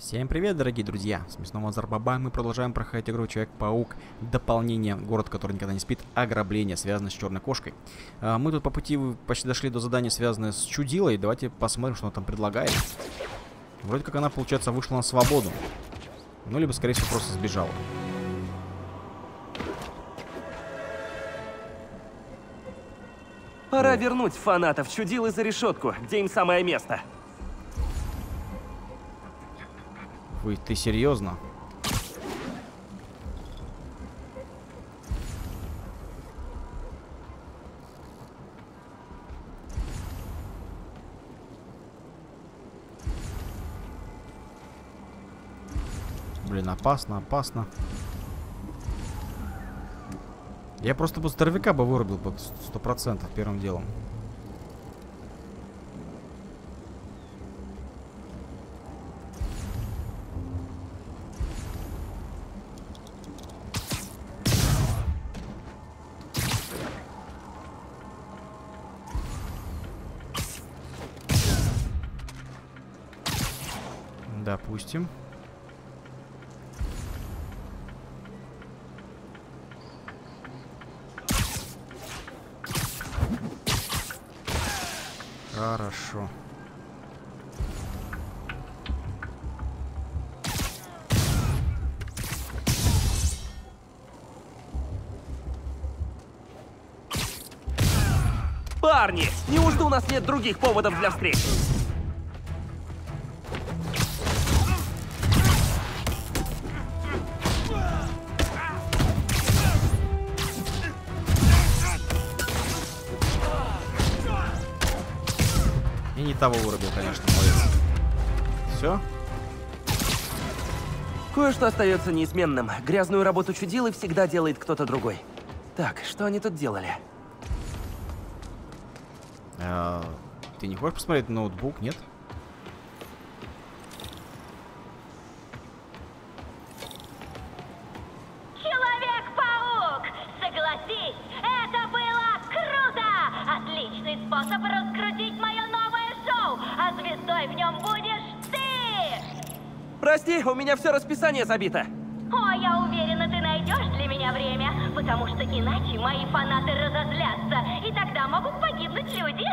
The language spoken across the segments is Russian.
Всем привет, дорогие друзья! С мясного Зарбабая мы продолжаем проходить игру Человек-паук. Дополнение, город, который никогда не спит, ограбление, связанное с Черной Кошкой. Мы тут по пути почти дошли до задания, связанное с Чудилой. Давайте посмотрим, что она там предлагает. Вроде как она, получается, вышла на свободу. Ну, либо, скорее всего, просто сбежала. Пора вернуть фанатов Чудилы за решетку, где им самое место. Ой, ты серьезно? Блин, опасно, опасно. Я просто бы здоровяка бы вырубил 100% первым делом. Допустим. Хорошо. Парни, неужто у нас нет других поводов для встречи? Того вырубил, конечно, молодец. Все. Кое-что остается неизменным. Грязную работу Чудилы всегда делает кто-то другой. Так, что они тут делали? Ты не хочешь посмотреть ноутбук, нет? Человек-паук! Согласись, это было круто! Отличный способ раскрутить мое новое. А звездой в нем будешь ты! Прости, у меня все расписание забито. О, я уверена, ты найдешь для меня время, потому что иначе мои фанаты разозлятся, и тогда могут погибнуть люди.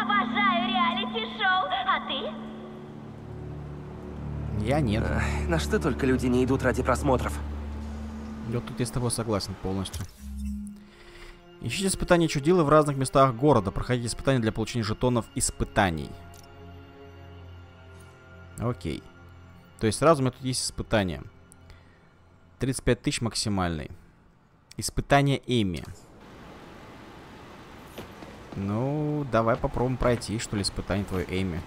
Обожаю реалити-шоу, а ты? Я нет. На что только люди не идут ради просмотров. Вот тут я с тобой согласен полностью. Ищите испытания Чудилы в разных местах города. Проходите испытания для получения жетонов испытаний. Окей. То есть сразу у меня тут есть испытания. 35 тысяч максимальный. Испытание Эми. Ну, давай попробуем пройти, что ли, испытание твоей Эми.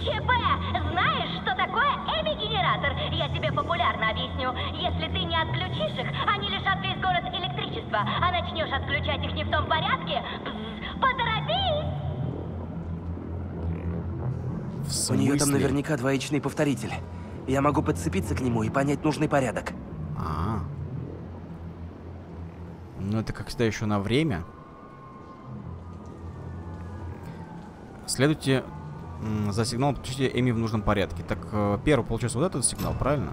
ЧП, знаешь, что такое Эми-генератор? Я тебе популярно объясню. Если ты не отключишь их, они лишат весь город электричества, а начнешь отключать их не в том порядке, поторопись! У нее там наверняка двоичный повторитель. Я могу подцепиться к нему и понять нужный порядок. Ну это как всегда еще на время. Следуйте... За сигнал подключите Эми в нужном порядке. Так, первый, получается, вот этот сигнал, правильно?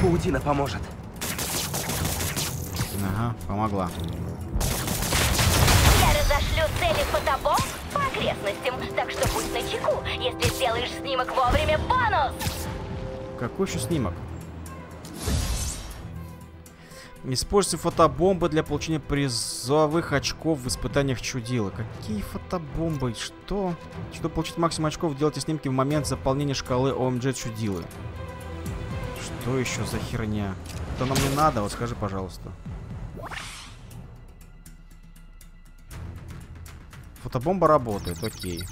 Паутина поможет. Ага, помогла. Я разошлю цели фотобомб по окрестностям, так что будь начеку. Если сделаешь снимок вовремя, бонус! Какой еще снимок? Используйте фотобомбы для получения призовых очков в испытаниях Чудилы. Какие фотобомбы? Что? Чтобы получить максимум очков, делайте снимки в момент заполнения шкалы ОМГ Чудилы. Что еще за херня? Это нам не надо, вот скажи, пожалуйста. Фотобомба работает, окей.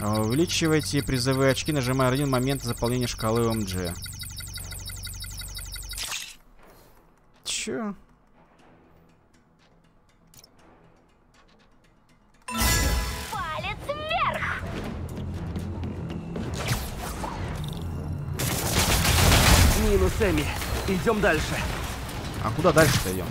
Увеличивайте призовые очки, нажимая один момент заполнения шкалы ОМГ. Чё? Палец вверх! Минус Эми. Идем дальше. А куда дальше-то идем?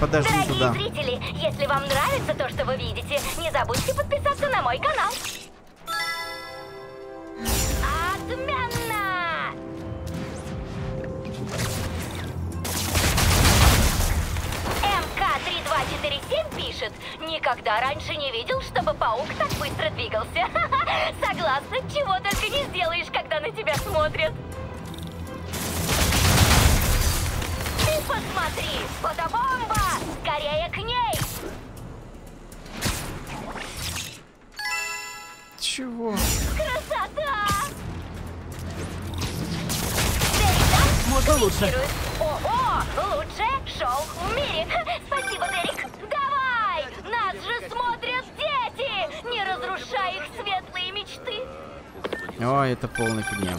подожди сюда. Дорогие зрители, если вам нравится то, что вы видите, не забудьте подписаться на мой канал. Отменно! МК3247 пишет: никогда раньше не видел, чтобы паук так быстро двигался. Согласна, чего только не сделаешь, когда на тебя смотрят. Посмотри, фотобомба! Скорее к ней! Чего? Красота! Можно лучше. О-о! Лучшее шоу в мире! Спасибо, Дерек! Давай! Нас же смотрят дети! Не разрушай их светлые мечты! Ой, это полный фигня.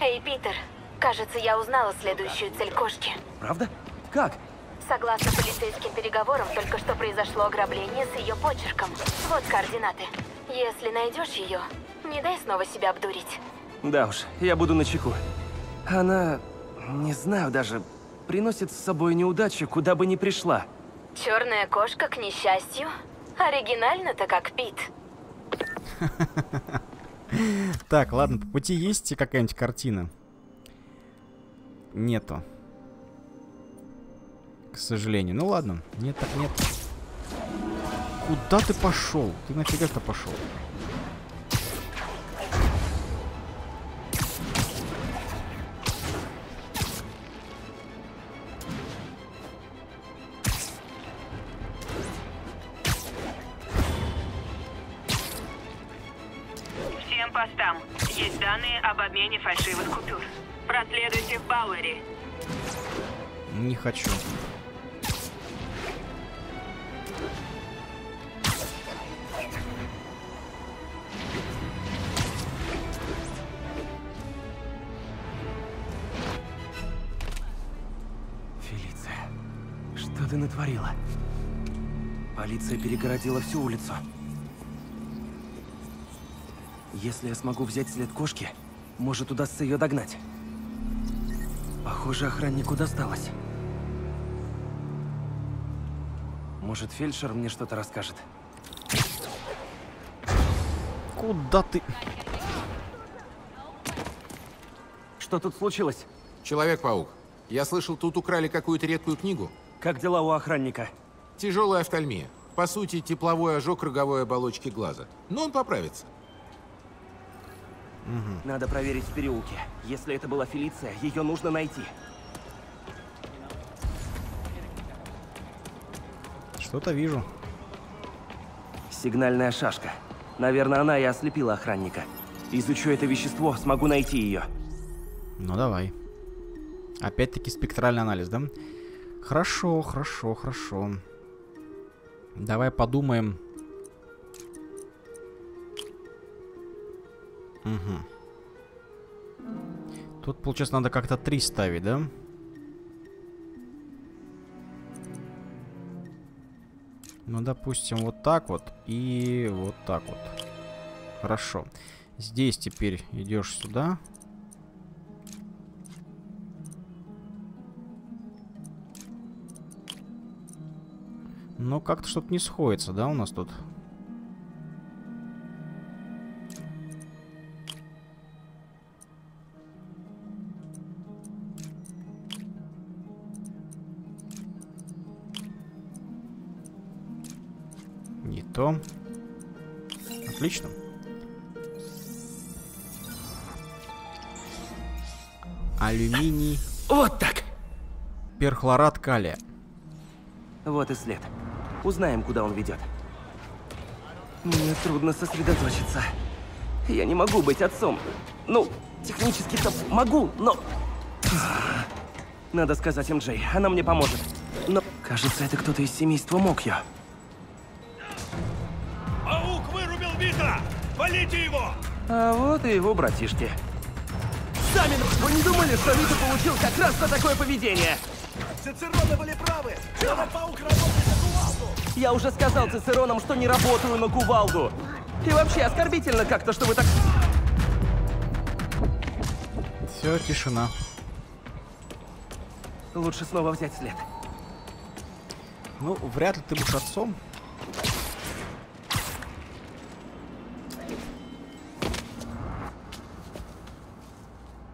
Эй, Питер! Кажется, я узнала следующую цель кошки. Правда? Как? Согласно полицейским переговорам, только что произошло ограбление с ее почерком. Вот координаты. Если найдешь ее, не дай снова себя обдурить. Да уж, я буду начеку. Она, не знаю даже, приносит с собой неудачу, куда бы ни пришла. Черная кошка, к несчастью. Оригинально-то как Пит. Так, ладно, по пути есть какая-нибудь картина? Нету. К сожалению. Ну ладно. Нет, так нет. Куда ты пошел? Ты нафига-то пошел? Всем постам. Есть данные об обмене фальшивых купюр. Проследуйте в Бауэри. Не хочу. Фелиция, что ты натворила? Полиция перегородила всю улицу. Если я смогу взять след кошки, может, удастся ее догнать. Похоже, охраннику досталось. Может, фельдшер мне что-то расскажет? Куда ты? Что тут случилось? Человек-паук. Я слышал, тут украли какую-то редкую книгу. Как дела у охранника? Тяжелая офтальмия. По сути, тепловой ожог роговой оболочки глаза. Но он поправится. Угу. Надо проверить в переулке. Если это была Фелиция, ее нужно найти. Что-то вижу. Сигнальная шашка. Наверное, она и ослепила охранника. Изучу это вещество, смогу найти ее. Ну давай. Опять-таки спектральный анализ, да? Хорошо, хорошо, хорошо. Давай подумаем. Угу. Тут, получается, надо как-то 3 ставить, да? Ну, допустим, вот так вот и вот так вот. Хорошо. Здесь теперь идешь сюда. Но как-то что-то не сходится, да, у нас тут? То. Отлично. Алюминий. Вот так. Перхлорат калия. Вот и след. Узнаем, куда он ведет. Мне трудно сосредоточиться. Я не могу быть отцом. Ну, технически-то могу, но... Надо сказать Эм Джей, она мне поможет. Но, кажется, это кто-то из семейства Мокьё. Валите его! А вот и его братишки. Сами, вы не думали, что Вита получил как раз за такое поведение? Цицероны были правы! Человек-паук работает на Кувалду! Я уже сказал Цицеронам, что не работаю на Кувалду! И вообще оскорбительно как-то, что вы так... Все, тишина. Лучше снова взять след. Ну, вряд ли ты будешь отцом.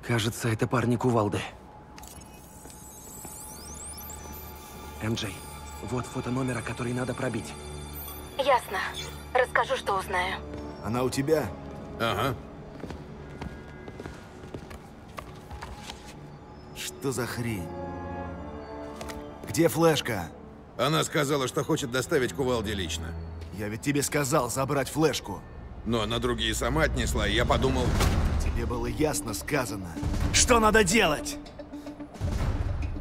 Кажется, это парни Кувалды. Эм Джей, вот фото номера, который надо пробить. Ясно. Расскажу, что узнаю. Она у тебя? Ага. Что за хрень? Где флешка? Она сказала, что хочет доставить Кувалде лично. Я ведь тебе сказал забрать флешку. Но она другие сама отнесла, и я подумал... Тебе было ясно сказано. Что надо делать?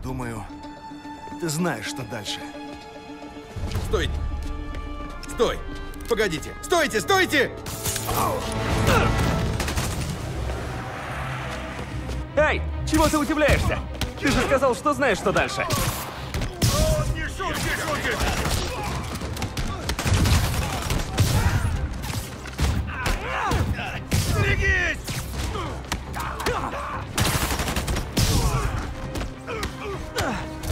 Думаю, ты знаешь, что дальше. Стой! Стой! Погодите! Стойте! Стойте! Эй! Чего ты удивляешься? Ты же сказал, что знаешь, что дальше. Не шутки, шутки! Берегись!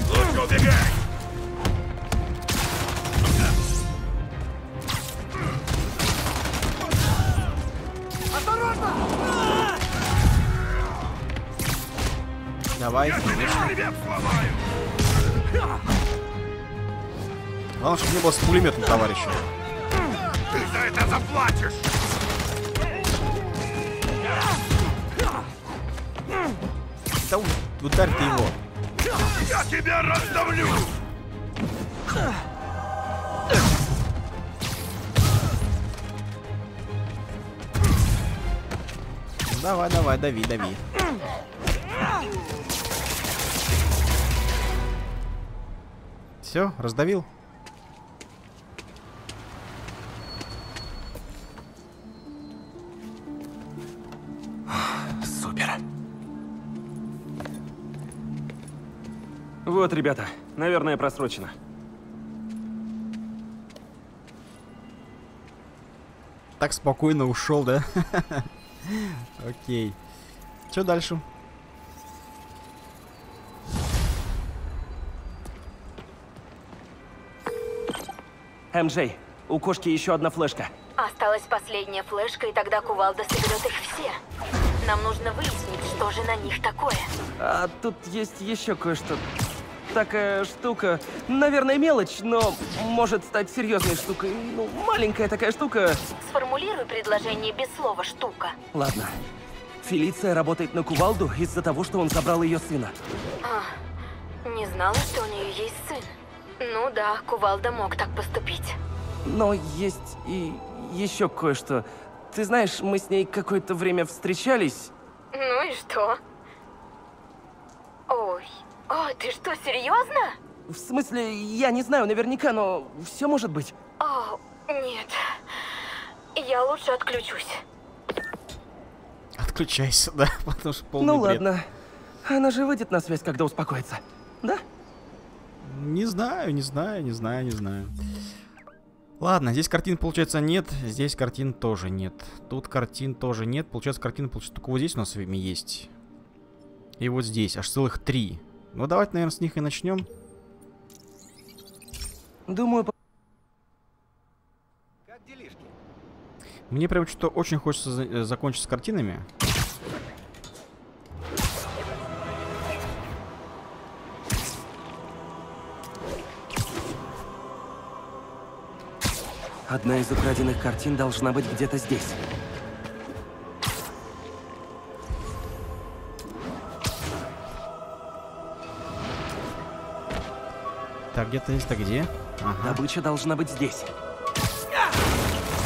Лучше убегай! Давай, главное, чтобы не было с пулеметом, товарищи. Ты за это заплатишь! Да ударь ты его! Я тебя раздавлю! Давай, давай, дави, дави. Все, раздавил. Супер. Вот, ребята, наверное, просрочено. Так спокойно ушел, да? Окей. Что дальше? Эм Джей, у кошки еще одна флешка. Осталась последняя флешка, и тогда Кувалда соберет их все. Нам нужно выяснить, что же на них такое. А тут есть еще кое-что. Такая штука, наверное, мелочь, но может стать серьезной штукой. Ну, маленькая такая штука. Сформулируй предложение без слова «штука». Ладно. Фелиция работает на Кувалду из-за того, что он забрал ее сына. А, не знала, что у нее есть сын. Ну да, Кувалда мог так поступить. Но есть и еще кое-что. Ты знаешь, мы с ней какое-то время встречались. Ну и что? Ой, о, ты что, серьезно? В смысле, я не знаю наверняка, но все может быть. О, нет. Я лучше отключусь. Отключайся, да? Потому что полный бред. Ну ладно. Она же выйдет на связь, когда успокоится. Да? Не знаю, не знаю, не знаю, не знаю. Ладно, здесь картин, получается, нет. Здесь картин тоже нет. Тут картин тоже нет. Получается, картина, получается, только вот здесь у нас с вами есть. И вот здесь, аж целых 3. Ну, давайте, наверное, с них и начнем. Думаю... Как делишки? Мне прям что-то очень хочется закончить с картинами. Одна из украденных картин должна быть где-то здесь. Так, где-то здесь, так где? Ага. Добыча должна быть здесь.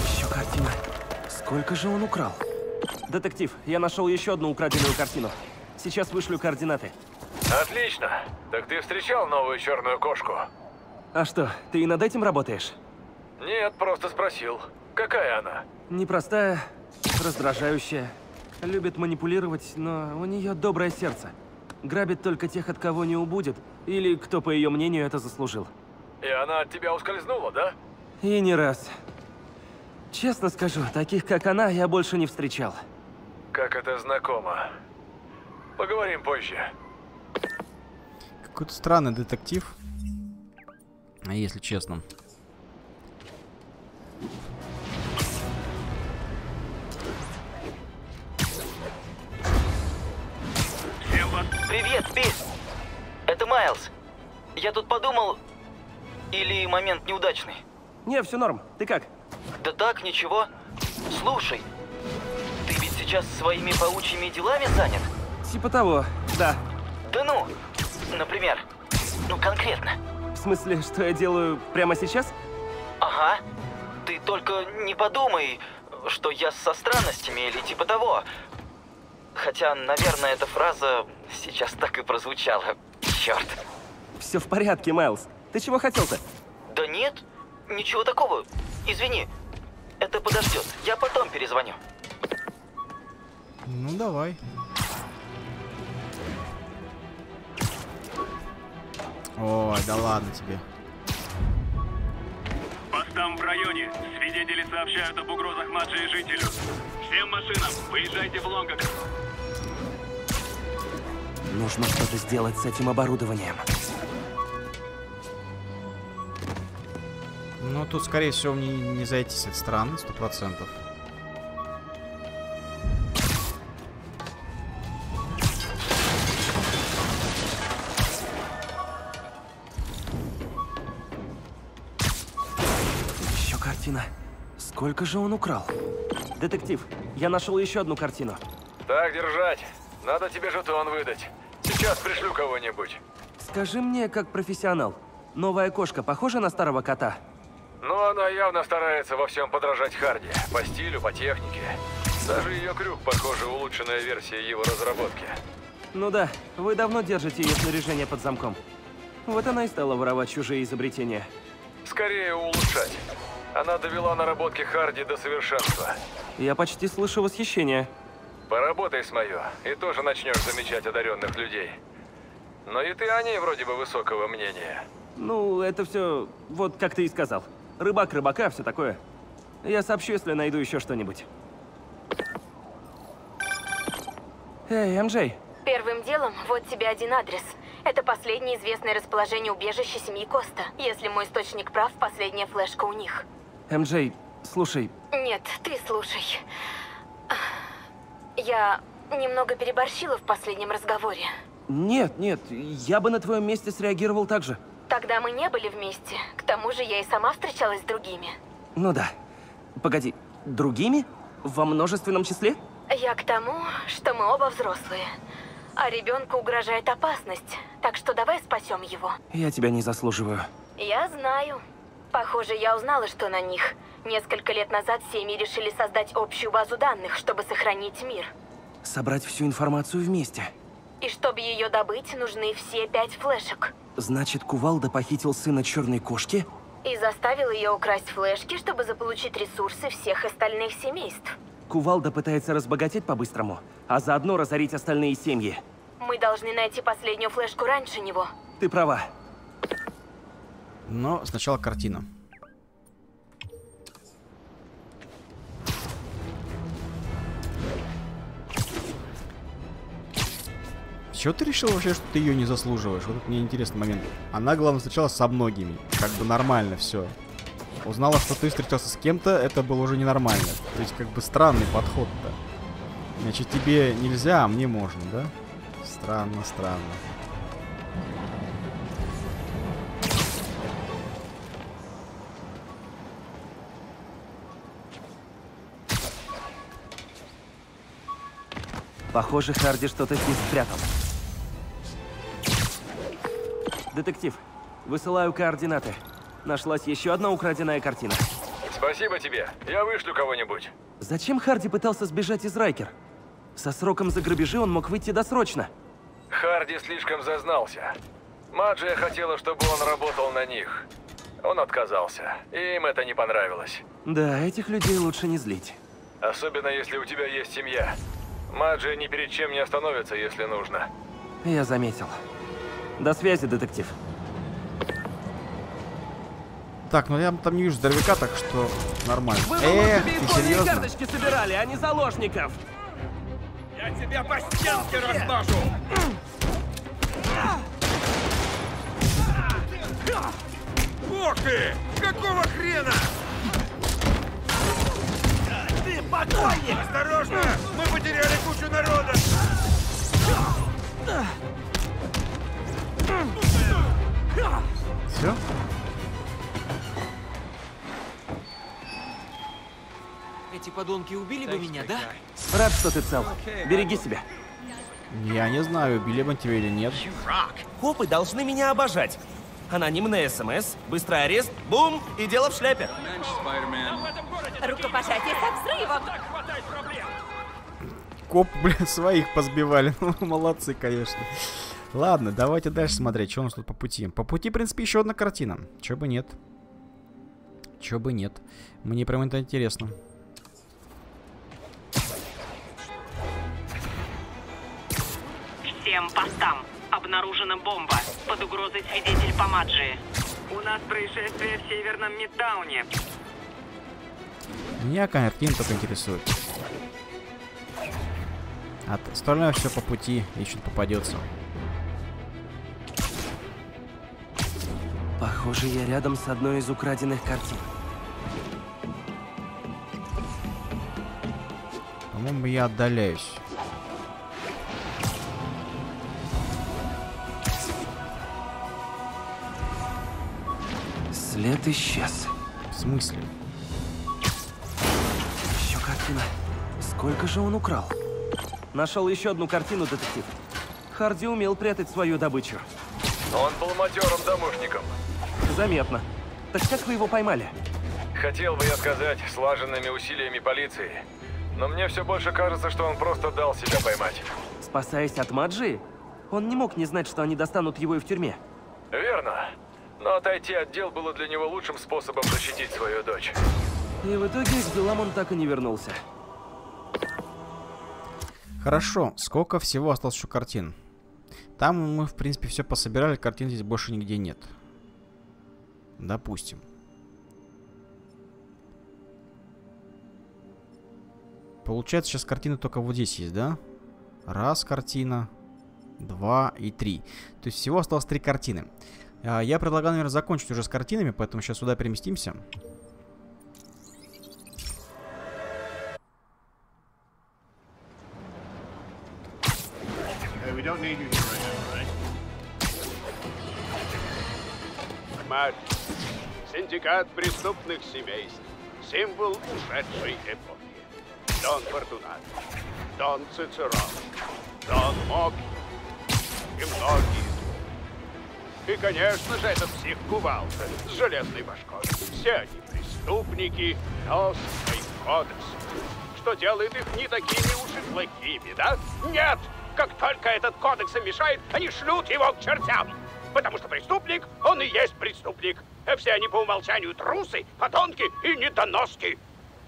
Еще картина. Сколько же он украл? Детектив, я нашел еще одну украденную картину. Сейчас вышлю координаты. Отлично. Так ты встречал новую черную кошку? А что, ты и над этим работаешь? Нет, просто спросил. Какая она? Непростая, раздражающая. Любит манипулировать, но у нее доброе сердце. Грабит только тех, от кого не убудет, или кто, по ее мнению, это заслужил. И она от тебя ускользнула, да? И не раз. Честно скажу, таких, как она, я больше не встречал. Как это знакомо. Поговорим позже. Какой-то странный детектив. если честно. Привет, Пис! Это Майлз. Я тут подумал... Или момент неудачный? Не, все норм. Ты как? Да так, ничего. Слушай, ты ведь сейчас своими паучьими делами занят? Типа того, да. Да ну, например, ну конкретно. В смысле, что я делаю прямо сейчас? Ага. Ты только не подумай, что я со странностями или типа того. Хотя, наверное, эта фраза сейчас так и прозвучала. Черт. Все в порядке, Майлз. Ты чего хотел-то? Да нет, ничего такого. Извини, это подождет. Я потом перезвоню. Ну, давай. Ой, да ладно тебе. Постам в районе. Свидетели сообщают об угрозах Маджии жителю. Всем машинам, выезжайте в Лонгок. Нужно что-то сделать с этим оборудованием. Ну, тут, скорее всего, мне не зайти с этой стороны, 100%. Еще картина. Сколько же он украл? Детектив, я нашел еще одну картину. Так держать. Надо тебе жетон выдать. Сейчас пришлю кого-нибудь. Скажи мне, как профессионал, новая кошка похожа на старого кота? Ну, она явно старается во всем подражать Харди. По стилю, по технике. Даже ее крюк, похоже, улучшенная версия его разработки. Ну да, вы давно держите ее снаряжение под замком. Вот она и стала воровать чужие изобретения. Скорее улучшать. Она довела наработки Харди до совершенства. Я почти слышу восхищение. Поработай с моё, и тоже начнешь замечать одаренных людей. Но и ты о ней вроде бы высокого мнения. Ну, это все, вот как ты и сказал. Рыбак рыбака, все такое. Я сообщу, если найду еще что-нибудь. Эй, Эм Джей. Первым делом, вот тебе один адрес. Это последнее известное расположение убежища семьи Коста. Если мой источник прав, последняя флешка у них. Эм Джей, слушай. Нет, ты слушай. Я немного переборщила в последнем разговоре. Нет, нет, я бы на твоем месте среагировал так же. Тогда мы не были вместе. К тому же я и сама встречалась с другими. Ну да. Погоди, другими? Во множественном числе? Я к тому, что мы оба взрослые. А ребенку угрожает опасность. Так что давай спасем его. Я тебя не заслуживаю. Я знаю. Похоже, я узнала, что на них. Несколько лет назад семьи решили создать общую базу данных, чтобы сохранить мир. Собрать всю информацию вместе. И чтобы ее добыть, нужны все 5 флешек. Значит, Кувалда похитил сына Черной Кошки? И заставил ее украсть флешки, чтобы заполучить ресурсы всех остальных семейств. Кувалда пытается разбогатеть по-быстрому, а заодно разорить остальные семьи. Мы должны найти последнюю флешку раньше него. Ты права. Но сначала картина. Чего ты решил вообще, что ты ее не заслуживаешь? Вот мне интересный момент. Она, главное, встречалась со многими. Как бы нормально все. Узнала, что ты встречался с кем-то, это было уже ненормально. То есть, как бы странный подход-то. Значит, тебе нельзя, а мне можно, да? Странно, странно. Похоже, Харди что-то здесь спрятал. Детектив, высылаю координаты. Нашлась еще одна украденная картина. Спасибо тебе. Я вышлю кого-нибудь. Зачем Харди пытался сбежать из Райкер? Со сроком за грабежи он мог выйти досрочно. Харди слишком зазнался. Маджия хотела, чтобы он работал на них. Он отказался. И им это не понравилось. Да, этих людей лучше не злить. Особенно, если у тебя есть семья. Маджия ни перед чем не остановится, если нужно. Я заметил. До связи, детектив. Так, ну я там не вижу здоровяка, так что нормально. Вы тебе карточки собирали, а не заложников. Я тебя по стенке размажу. Ох ты! Какого хрена? Ты покойник! Осторожно! Мы потеряли кучу народа! Все? Эти подонки убили бы меня, да? Рад, что ты цел. Береги себя. Я не знаю, убили бы тебя или нет. Копы должны меня обожать. Анонимное СМС, быстрый арест, бум, и дело в шляпе. Рукопожатие со взрывом. Коп, блин, своих позбивали. Молодцы, конечно. Ладно, давайте дальше смотреть, что у нас тут по пути. По пути, в принципе, еще одна картина. Че бы нет. Че бы нет. Мне прям это интересно. Всем постам. Обнаружена бомба. Под угрозой свидетель по Маджии. У нас происшествие в Северном Мидтауне. Меня картина только интересует. А остальное все по пути еще попадется. Похоже, я рядом с одной из украденных картин. По-моему, я отдаляюсь. След исчез. В смысле? Еще картина. Сколько же он украл? Нашел еще одну картину, детектив. Харди умел прятать свою добычу. Он был матерым домушником. Заметно. Так как вы его поймали? Хотел бы я сказать, слаженными усилиями полиции. Но мне все больше кажется, что он просто дал себя поймать. Спасаясь от Маджии, он не мог не знать, что они достанут его и в тюрьме. Верно. Но отойти от дел было для него лучшим способом защитить свою дочь. И в итоге к делам он так и не вернулся. Хорошо, сколько всего осталось еще картин? Там мы, в принципе, все пособирали, картин здесь больше нигде нет. Допустим. Получается, сейчас картины только вот здесь есть, да? Раз картина, два и три. То есть всего осталось 3 картины. Я предлагаю, наверное, закончить уже с картинами, поэтому сейчас сюда переместимся. Марк. Синдикат преступных семейств. Символ ушедшей эпохи. Дон Фортуна. Дон Цицерон. Дон Мок. И многие. И, конечно же, этот псих Кувалда с железной башкой. Все они преступники, но с своим кодексом. Что делает их не такими уж и плохими, да? Нет! Как только этот кодекс им мешает, они шлют его к чертям. Потому что преступник, он и есть преступник. А все они по умолчанию трусы, подонки и недоноски.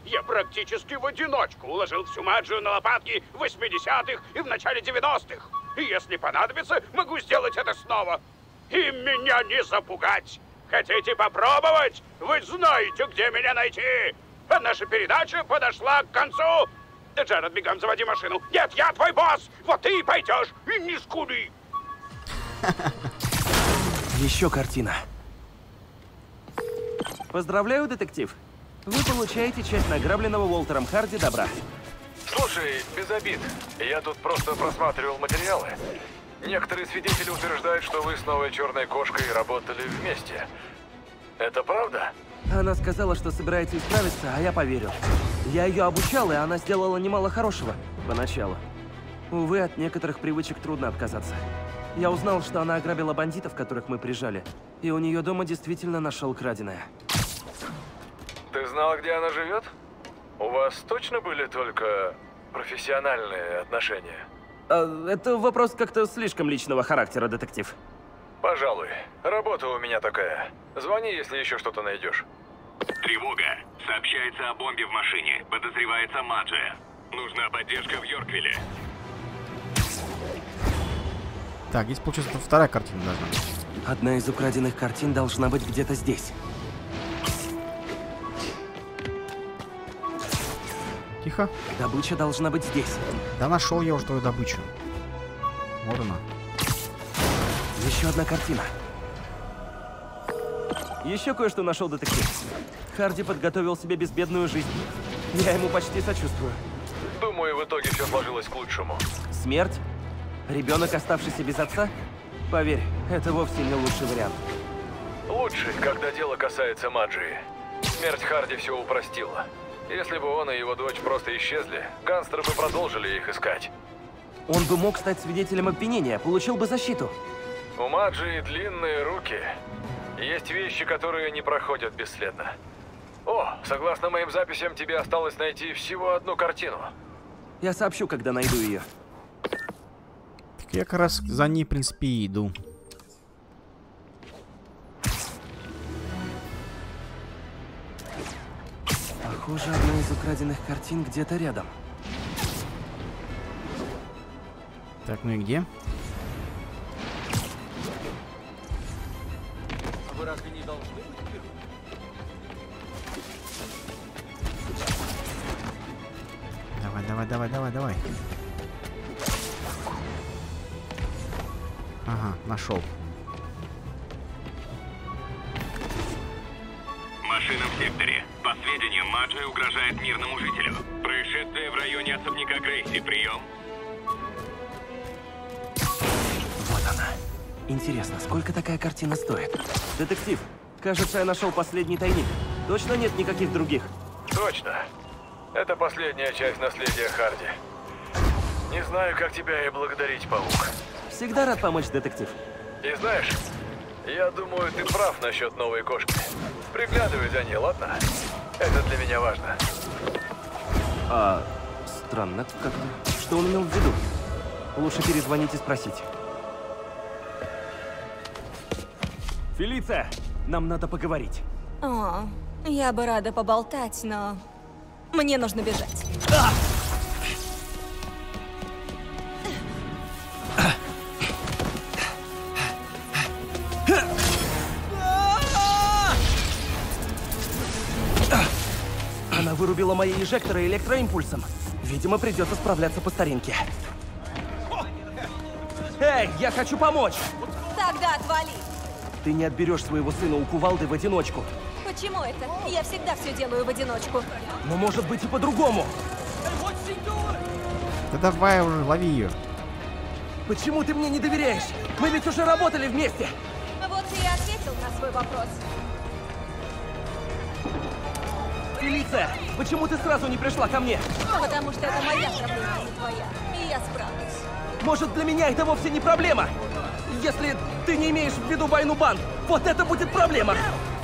Я практически в одиночку уложил всю Маджию на лопатки в 80-х и в начале 90-х. И если понадобится, могу сделать это снова. И меня не запугать! Хотите попробовать? Вы знаете, где меня найти! А наша передача подошла к концу! Джаред, бегом заводи машину! Нет, я твой босс! Вот ты и пойдешь! И не скули! Еще картина. Поздравляю, детектив! Вы получаете часть награбленного Уолтером Харди добра. Слушай, без обид. Я тут просто просматривал материалы. Некоторые свидетели утверждают, что вы с новой Черной Кошкой работали вместе. Это правда? Она сказала, что собирается исправиться, а я поверил. Я ее обучал, и она сделала немало хорошего. Поначалу. Увы, от некоторых привычек трудно отказаться. Я узнал, что она ограбила бандитов, которых мы прижали. И у нее дома действительно нашел краденое. Ты знал, где она живет? У вас точно были только профессиональные отношения? Это вопрос как-то слишком личного характера, детектив. Пожалуй. Работа у меня такая. Звони, если еще что-то найдешь. Тревога. Сообщается о бомбе в машине. Подозревается Маджия. Нужна поддержка в Йорквилле. Так, здесь получается вторая картина должна быть. Одна из украденных картин должна быть где-то здесь. Тихо. Добыча должна быть здесь. Да нашел я уже твою добычу. Вот она. Еще одна картина. Еще кое-что нашел детектив. Харди подготовил себе безбедную жизнь. Я ему почти сочувствую. Думаю, в итоге все сложилось к лучшему. Смерть? Ребенок, оставшийся без отца? Поверь, это вовсе не лучший вариант. Лучше, когда дело касается Маджии. Смерть Харди все упростила. Если бы он и его дочь просто исчезли, гангстеры бы продолжили их искать. Он бы мог стать свидетелем обвинения, получил бы защиту. У Маджии длинные руки. Есть вещи, которые не проходят бесследно. О, согласно моим записям, тебе осталось найти всего одну картину. Я сообщу, когда найду ее. Я как раз за ней, в принципе, и иду. Похоже, одна из украденных картин где-то рядом. Так, ну и где? А вы разве не должны быть первым? Давай, давай, давай, давай, давай. Ага, нашел. Машина в секторе. По сведениям, Маджи угрожает мирному жителю. Происшествие в районе особняка Грейси. Прием. Вот она. Интересно, сколько такая картина стоит? Детектив, кажется, я нашел последний тайник. Точно нет никаких других? Точно. Это последняя часть наследия Харди. Не знаю, как тебя и благодарить, Паук. Всегда рад помочь, детектив. И знаешь, я думаю, ты прав насчет новой кошки. Приглядывай за ней, ладно? Это для меня важно. А, странно как-то. Что он имел в виду? Лучше перезвонить и спросить. Фелиция, нам надо поговорить. О, я бы рада поболтать, но мне нужно бежать. Она вырубила мои инжекторы электроимпульсом. Видимо, придется справляться по старинке. Эй, я хочу помочь! Тогда отвали! Ты не отберешь своего сына у Кувалды в одиночку. Почему это? Я всегда все делаю в одиночку. Но может быть и по-другому. Да давай уже, лови ее. Почему ты мне не доверяешь? Мы ведь уже работали вместе. Вот ты и ответил на свой вопрос. Фелиция, почему ты сразу не пришла ко мне? Потому что это моя проблема, а не твоя. И я справлюсь. Может, для меня это вовсе не проблема? Если ты не имеешь в виду войну банд, вот это будет проблема.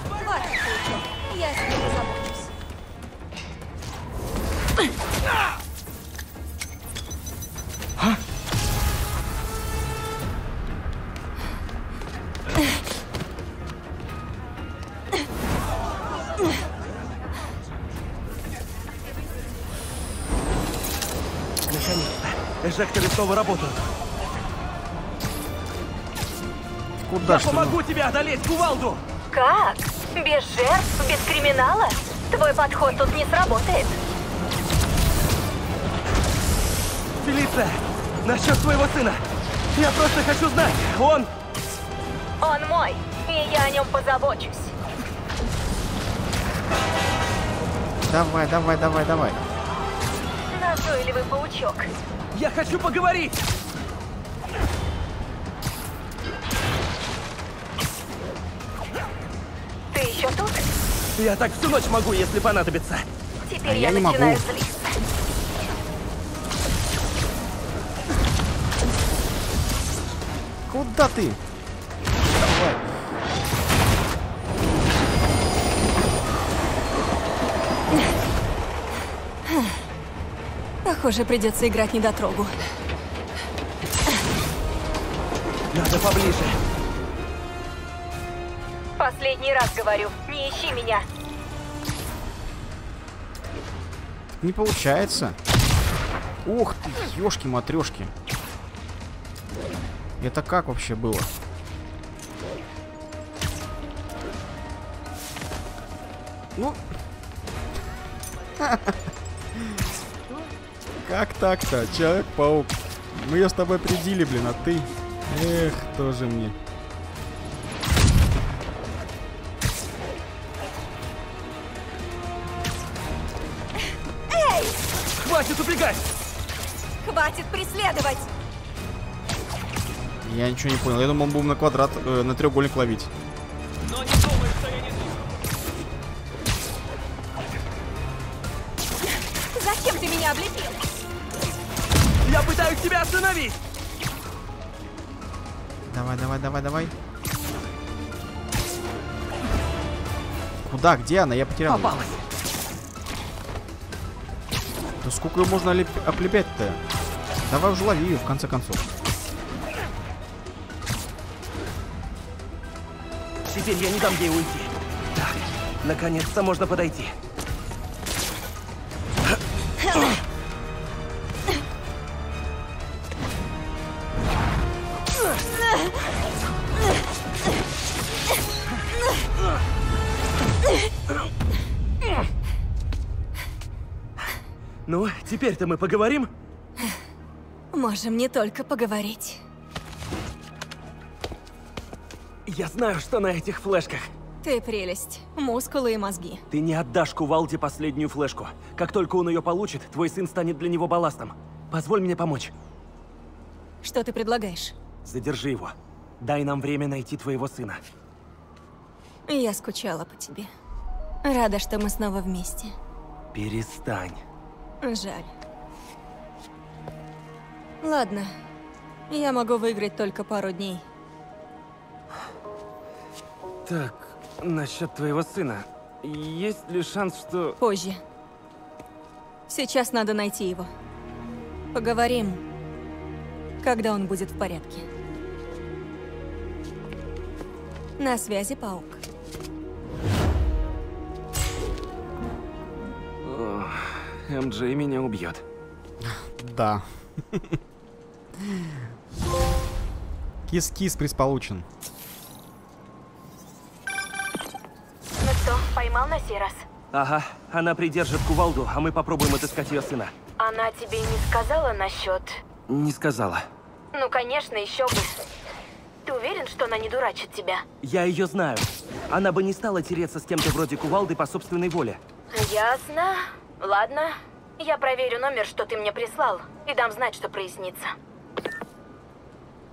Хватит, я с ним забочусь. Эжекторы снова работают. Куда я помогу тебе одолеть Кувалду! Как? Без жертв, без криминала? Твой подход тут не сработает. Фелиция, насчет своего сына. Я просто хочу знать, он... Он мой, и я о нем позабочусь. Давай, давай, давай, давай. Назойливый паучок. Я хочу поговорить! Ты еще тут? Я так всю ночь могу, если понадобится. Теперь я не могу. Злиться. Куда ты? Похоже, придется играть недотрогу. Надо поближе. Последний раз говорю, не ищи меня. Не получается. Ох ты, ёшки-матрёшки. Это как вообще было? Ну... Как так-то? Человек-паук. Мы ее с тобой придили, блин, а ты... Эх, тоже мне. Хватит убегать! Хватит преследовать! Я ничего не понял. Я думал, мы будем на квадрат, на треугольник ловить. Но не думай, что я не думаю. Зачем ты меня облепил? Я пытаюсь тебя остановить! Давай, давай, давай, давай. Куда? Где она? Я потерял. Попалась. Да сколько ее можно оплебять-то? Давай уже лови ее, в конце концов. Теперь я не дам ей уйти. Так, наконец-то можно подойти. Ну, теперь-то мы поговорим? Можем не только поговорить. Я знаю, что на этих флешках. Ты прелесть. Мускулы и мозги. Ты не отдашь Кувалде последнюю флешку. Как только он ее получит, твой сын станет для него балластом. Позволь мне помочь. Что ты предлагаешь? Задержи его. Дай нам время найти твоего сына. Я скучала по тебе. Рада, что мы снова вместе. Перестань. Жаль. Ладно. Я могу выиграть только пару дней. Так, насчет твоего сына. Есть ли шанс, что... Позже. Сейчас надо найти его. Поговорим, когда он будет в порядке. На связи, паук. Эм Джей меня убьет. Да. Кис-кис присполучен. Поймал на сей раз. Ага, она придержит Кувалду, а мы попробуем отыскать ее сына. Она тебе не сказала насчет... Не сказала. Ну, конечно, еще бы. Ты уверен, что она не дурачит тебя? Я ее знаю. Она бы не стала тереться с кем-то вроде Кувалды по собственной воле. Ясно. Ладно. Я проверю номер, что ты мне прислал, и дам знать, что прояснится.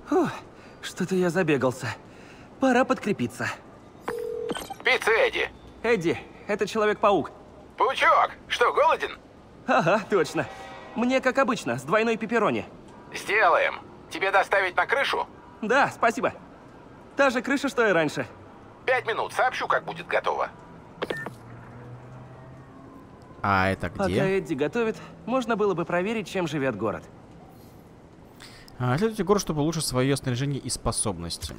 Фух, что-то я забегался. Пора подкрепиться. Пицца Эдди. Эдди, это Человек-паук. Паучок, что, голоден? Ага, точно. Мне, как обычно, с двойной пепперони. Сделаем. Тебе доставить на крышу? Да, спасибо. Та же крыша, что и раньше. 5 минут, сообщу, как будет готово. А это где? Пока Эдди готовит, можно было бы проверить, чем живет город. Исследуйте город, чтобы улучшить свое снаряжение и способности.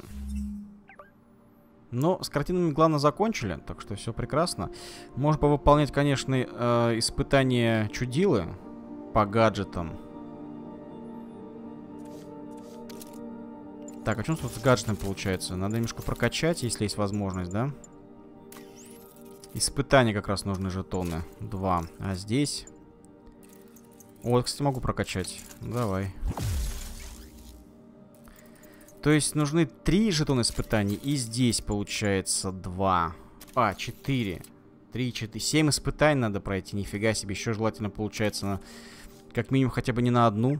Но с картинами, главное, закончили, так что все прекрасно. Можно повыполнять, конечно, испытания Чудилы по гаджетам. Так, а что у нас тут с гаджетами получается? Надо немножко прокачать, если есть возможность, да? Испытания как раз нужны жетоны. 2. А здесь... Вот, кстати, могу прокачать. Давай. То есть нужны 3 жетона испытаний, и здесь получается 2. А, 4. 3, 4. 7 испытаний надо пройти, нифига себе. Еще желательно получается на, как минимум хотя бы не на одну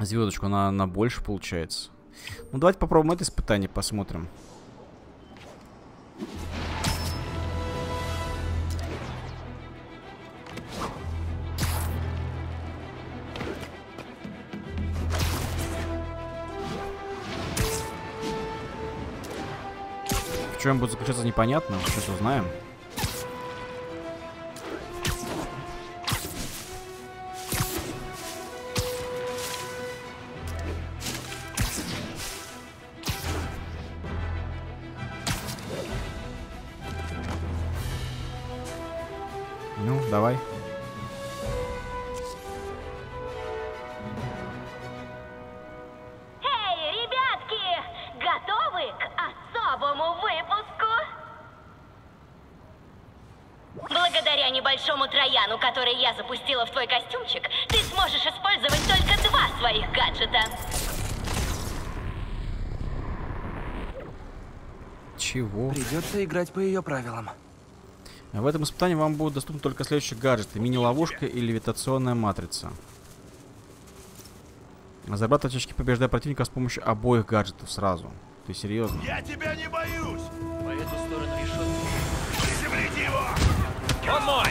звездочку, на больше получается. Ну давайте попробуем это испытание, посмотрим. В чем будет заключаться, непонятно. Сейчас узнаем. Ну, давай. Которые я запустила в твой костюмчик, ты сможешь использовать только 2 своих гаджета. Чего? Придется играть по ее правилам. В этом испытании вам будут доступны только следующие гаджеты. Мини-ловушка и левитационная матрица. Зарабатывать очки, побеждая противника с помощью обоих гаджетов сразу. Ты серьезно? Я тебя не боюсь! По эту сторону решетки. Приземлите его! Он мой!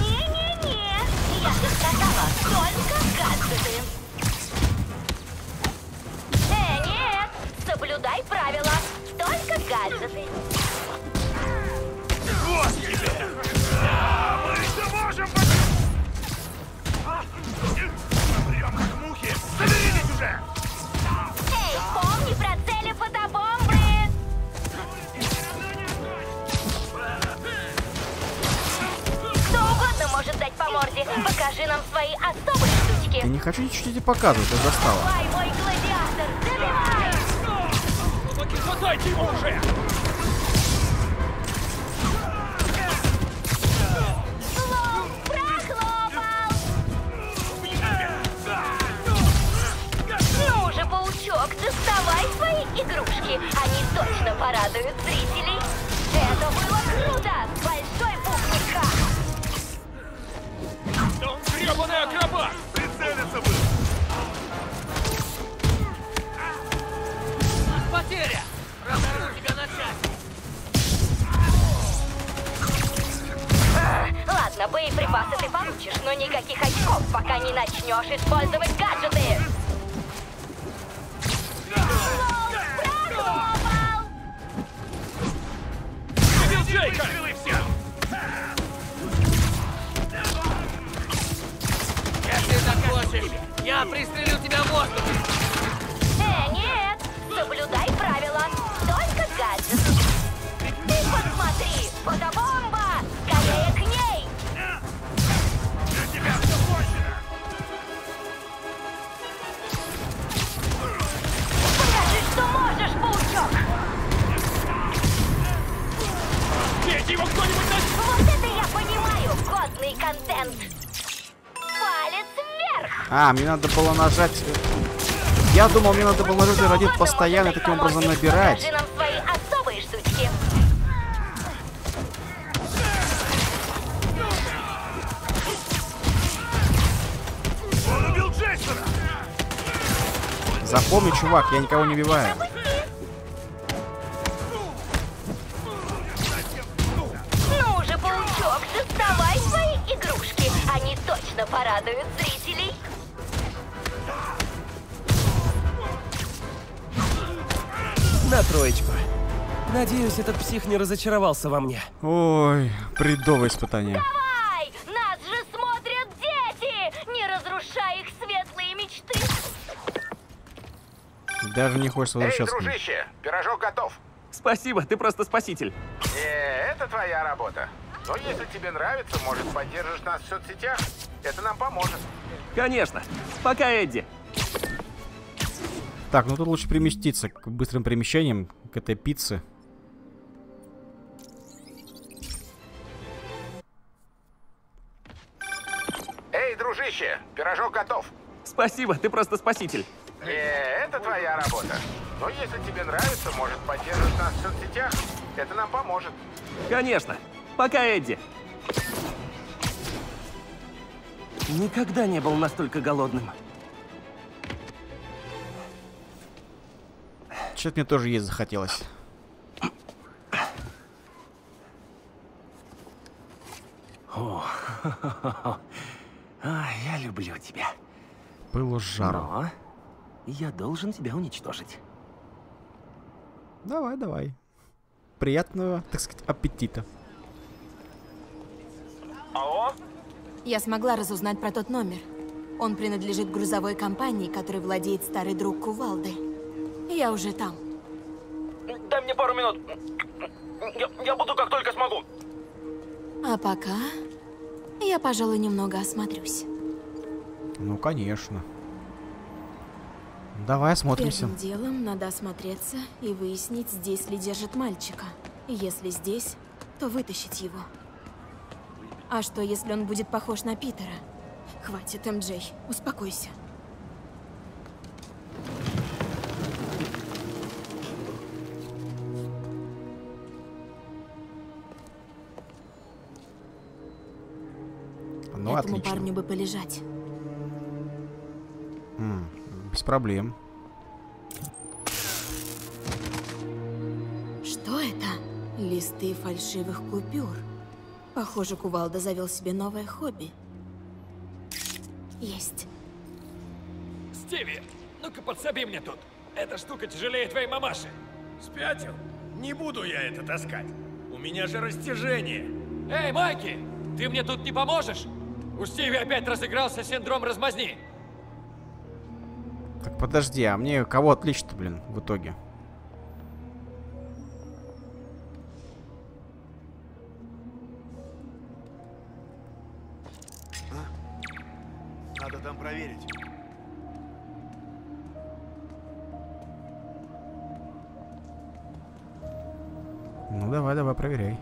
Не-не-не! Я же сказала, только гаджеты! Нет! Соблюдай правила! Только гаджеты! Вот тебе! Да, мы еще можем! Прием как мухи! Соберитесь уже! Эй, помни про цели фотобомбы! Что угодно может дать по морде. Покажи нам свои особые штучки. Я не хочу ничего тебе показывать, я достала. Давай, мой гладиатор, добивай! Хватайте его уже! Доставай свои игрушки, они точно порадуют зрителей. Это было круто, большой пупника. Да он гребаный акробат, прицелиться был. Потеря, разорву тебя на части. Ладно, боеприпасы ты получишь, но никаких очков, пока не начнешь использовать гаджеты. Если так хочешь, я пристрелю тебя в воздух. Нет, соблюдай правила, только гаджет. Ты посмотри, фотобомба, скорее к ней. Я тебя все кончено. Покажи, что можешь, паучок. Его кто-нибудь начал! Вот это я понимаю! Годный контент! Палец вверх! А, мне надо было нажать... Я думал, мне надо было нажать родит постоянно, таким образом набирать. Покажи нам свои особые штучки. Он убил Джейсона! Запомни, чувак, я никого не убиваю. Порадуют зрителей. На троечку. Надеюсь, этот псих не разочаровался во мне. Ой, бредовое испытание. Давай! Нас же смотрят дети! Не разрушай их светлые мечты. Даже не хочется возвращаться. Эй, дружище, пирожок готов. Спасибо, ты просто спаситель. Это твоя работа. Но если тебе нравится, может, поддержишь нас в соцсетях? Это нам поможет. Конечно. Пока, Эдди. Так, ну тут лучше переместиться к быстрым перемещениям, к этой пицце. Эй, дружище, пирожок готов. Спасибо, ты просто спаситель. Это твоя работа. Но если тебе нравится, может, поддержишь нас в соцсетях? Это нам поможет. Конечно. Пока, Эдди. Никогда не был настолько голодным. Чё-то мне тоже есть захотелось. О, я люблю тебя. Было жарко. Я должен тебя уничтожить. Давай, давай. Приятного, так сказать, аппетита. Алло? Я смогла разузнать про тот номер. Он принадлежит грузовой компании, которой владеет старый друг Кувалды. Я уже там. Дай мне пару минут. Я буду как только смогу. А пока я, пожалуй, немного осмотрюсь. Ну, конечно. Давай осмотримся. Первым делом надо осмотреться и выяснить, здесь ли держит мальчика. Если здесь, то вытащить его. А что, если он будет похож на Питера? Хватит, Эм Джей, успокойся. Ну, этому отлично. Парню бы полежать. Без проблем. Что это? Листы фальшивых купюр. Похоже, Кувалда завел себе новое хобби. Есть. Стиви, ну-ка подсоби мне тут. Эта штука тяжелее твоей мамаши. Спятил? Не буду я это таскать. У меня же растяжение. Эй, Майки, ты мне тут не поможешь? У Стиви опять разыгрался синдром размазни. Так подожди, а мне кого отличить-то, блин, в итоге? Надо там проверить. Ну давай, давай, проверяй.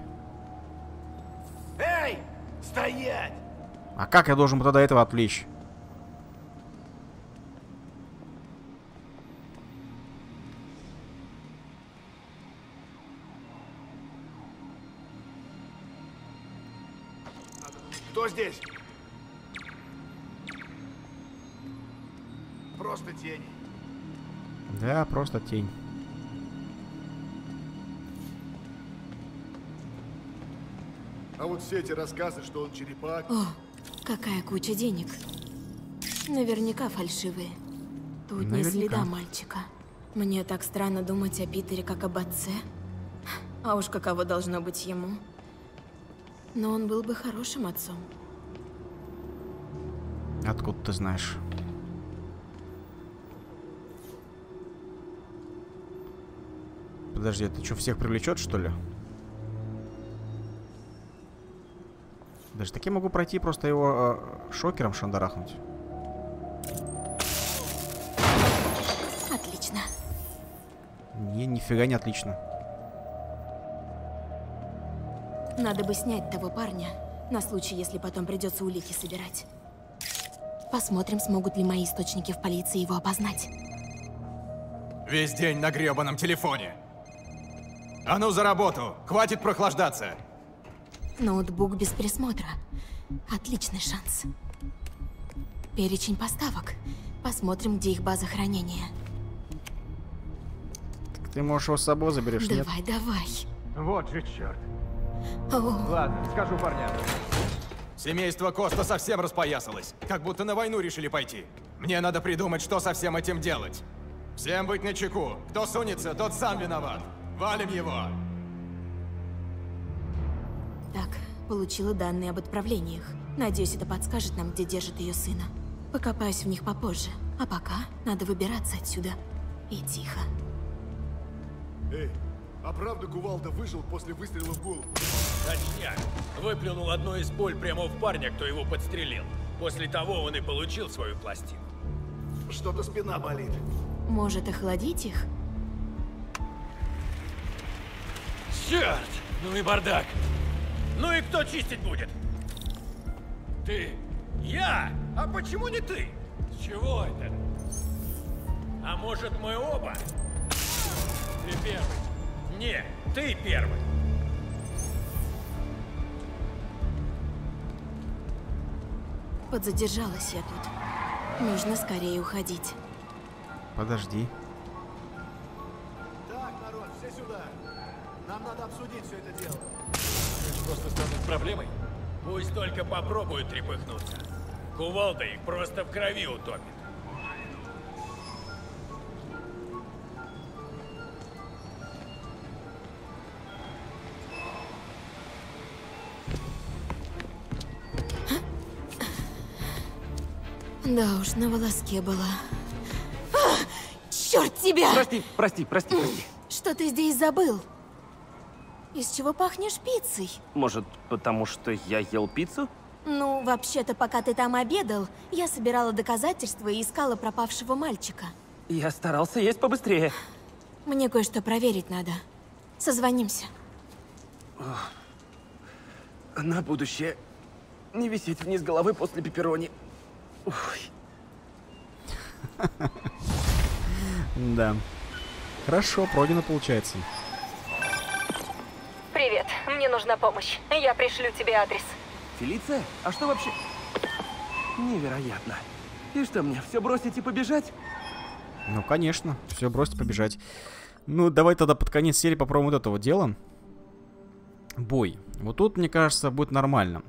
Эй! Стоять! А как я должен тогда этого отвлечь? Кто здесь? Просто тень. Да, просто тень. А вот все эти рассказы, что он черепах... О, какая куча денег. Наверняка фальшивые. Тут не следа мальчика. Мне так странно думать о Питере как об отце. А уж каково должно быть ему. Но он был бы хорошим отцом. Откуда ты знаешь? Подожди, это что, всех привлечет, что ли? Даже таки могу пройти, просто его шокером шандарахнуть. Отлично. Не, нифига не отлично. Надо бы снять того парня, на случай, если потом придется улики собирать. Посмотрим, смогут ли мои источники в полиции его опознать. Весь день на гребаном телефоне. А ну за работу, хватит прохлаждаться. Ноутбук без присмотра. Отличный шанс. Перечень поставок. Посмотрим, где их база хранения. Так ты можешь его с собой заберешь, нет? Давай, давай. Вот же черт. Ладно, скажу парням. Семейство Коста совсем распоясалось. Как будто на войну решили пойти. Мне надо придумать, что со всем этим делать. Всем быть начеку. Кто сунется, тот сам виноват. Валим его. Так, получила данные об отправлениях. Надеюсь, это подскажет нам, где держит ее сына. Покопаюсь в них попозже. А пока надо выбираться отсюда. И тихо. Эй, а правда Кувалда выжил после выстрела в голову? Точняк. Выплюнул одну из пуль прямо в парня, кто его подстрелил. После того он и получил свою пластину. Что-то спина болит. Может, охладить их? Черт! Ну и бардак! Ну и кто чистить будет? Ты? Я? А почему не ты? С чего это? А может, мы оба? Ты первый. Не, ты первый. Подзадержалась я тут. Нужно скорее уходить. Подожди. Так, народ, все сюда. Нам надо обсудить все это дело. Просто станут проблемой? Пусть только попробуют трепыхнуться. Кувалда их просто в крови утопит. Да уж, на волоске была. А, черт тебя! Прости. Что ты здесь забыл? Из чего пахнешь пиццей? Может, потому что я ел пиццу? Ну, вообще-то, пока ты там обедал, я собирала доказательства и искала пропавшего мальчика. Я старался есть побыстрее. Мне кое-что проверить надо. Созвонимся. На будущее. Не висеть вниз головы после пепперони. Да. Хорошо, пройдено получается. Привет, мне нужна помощь. Я пришлю тебе адрес. Фелиция? А что вообще? Невероятно. И что мне, все бросить и побежать? Ну, конечно, все бросить и побежать. Ну, давай тогда под конец серии попробуем вот этого дела. Бой. Вот тут, мне кажется, будет нормально.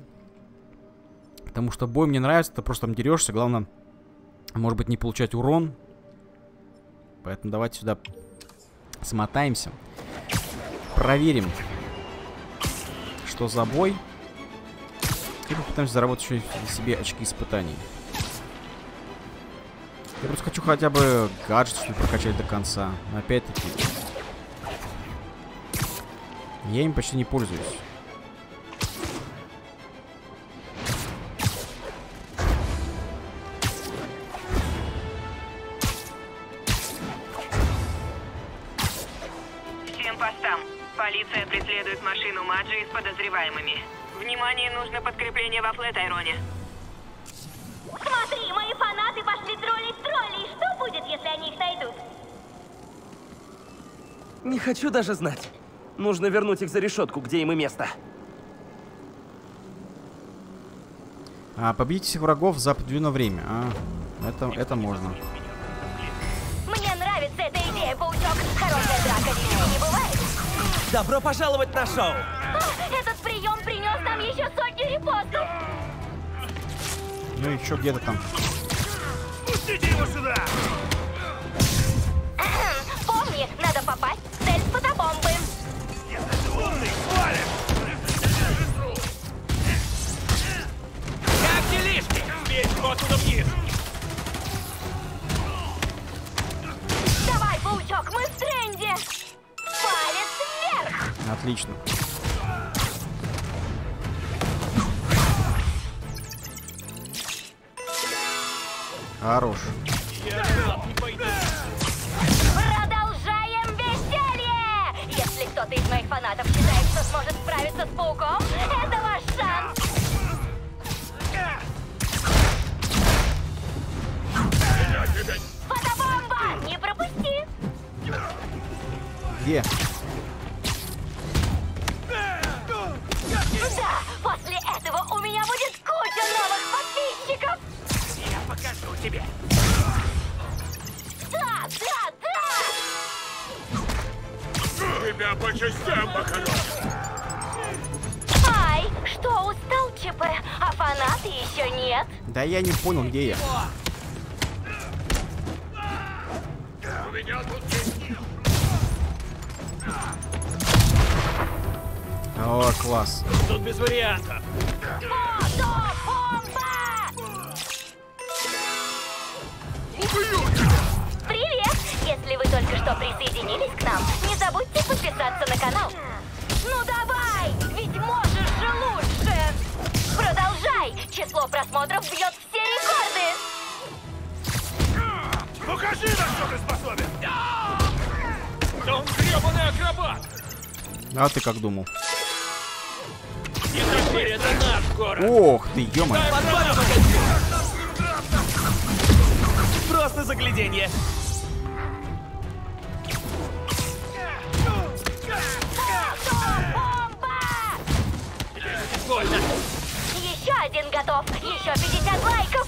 Потому что бой мне нравится, ты просто там дерешься. Главное, может быть, не получать урон. Поэтому давайте сюда смотаемся. Проверим, что за бой. И попытаемся заработать еще себе очки испытаний. Я просто хочу хотя бы гаджет прокачать до конца. Но опять-таки, я им почти не пользуюсь. Всем постам. Полиция преследует машину Маджии с подозреваемыми. Внимание, нужно подкрепление во флэт-айроне. Смотри, мои фанаты пошли троллить троллей. Что будет, если они их найдут? Не хочу даже знать. Нужно вернуть их за решетку, где им и место. А, победить всех врагов за подвинутое время. А, это можно. Мне нравится эта идея, паучок. Хорошая драка здесь не бывает. Добро пожаловать на шоу. О, этот прием принес нам еще сотню репостов. Ну и еще где-то там. Пустите его сюда! Помни, надо попасть в цель с фотобомбы. Как делишки? Весь его отсюда вниз. Давай, паучок, мы в тренде. Палец вверх. Отлично. Хорош. Продолжаем веселье! Если кто-то из моих фанатов считает, что сможет справиться с пауком, это ваш шанс! Фотобомба! Не пропусти! Где? Да! После этого у меня будет куча новых подписчиков! Покажу тебе. Да, да, да! Тебя по частям покажу. Ай, что, устал, ЧП? А фанаты еще нет? Да я не понял, где я. У меня тут есть... О, класс. Тут без вариантов. Привет! Если вы только что присоединились к нам, не забудьте подписаться на канал. Ну давай! Ведь можешь же лучше! Продолжай! Число просмотров бьет все рекорды! Покажи, на что ты способен! Да он гребаный акробат! А ты как думал? И теперь это наш город! Ох ты, ё-моё! Просто загляденье. Больно. Еще один готов. Еще 50 лайков.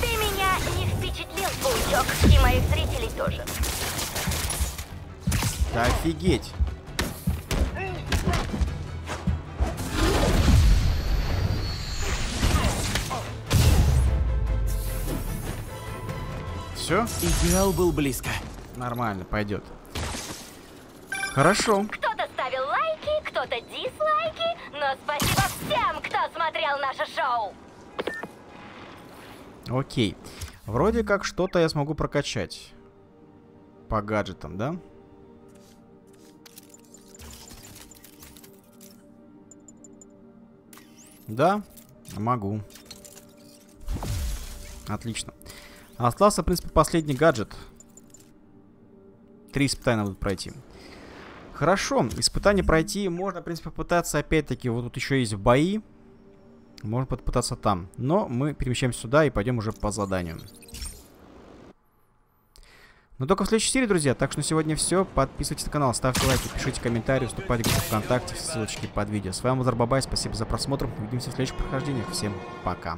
Ты меня не впечатлил, паучок. И моих зрителей тоже. Да офигеть. Идеал был близко. Нормально, пойдет. Хорошо. Кто-то ставил лайки, кто-то дизлайки, но спасибо всем, кто смотрел наше шоу. Окей. Вроде как что-то я смогу прокачать. По гаджетам, да? Да, могу. Отлично. Остался, в принципе, последний гаджет. 3 испытания будут пройти. Хорошо, испытания пройти. Можно, в принципе, попытаться, опять-таки, вот тут еще есть бои. Можно попытаться там. Но мы перемещаемся сюда и пойдем уже по заданию. Но только в следующей серии, друзья. Так что на сегодня все. Подписывайтесь на канал, ставьте лайки, пишите комментарии, вступайте в группу ВКонтакте, ссылочки под видео. С вами был Зарбабай, спасибо за просмотр. Увидимся в следующих прохождениях. Всем пока.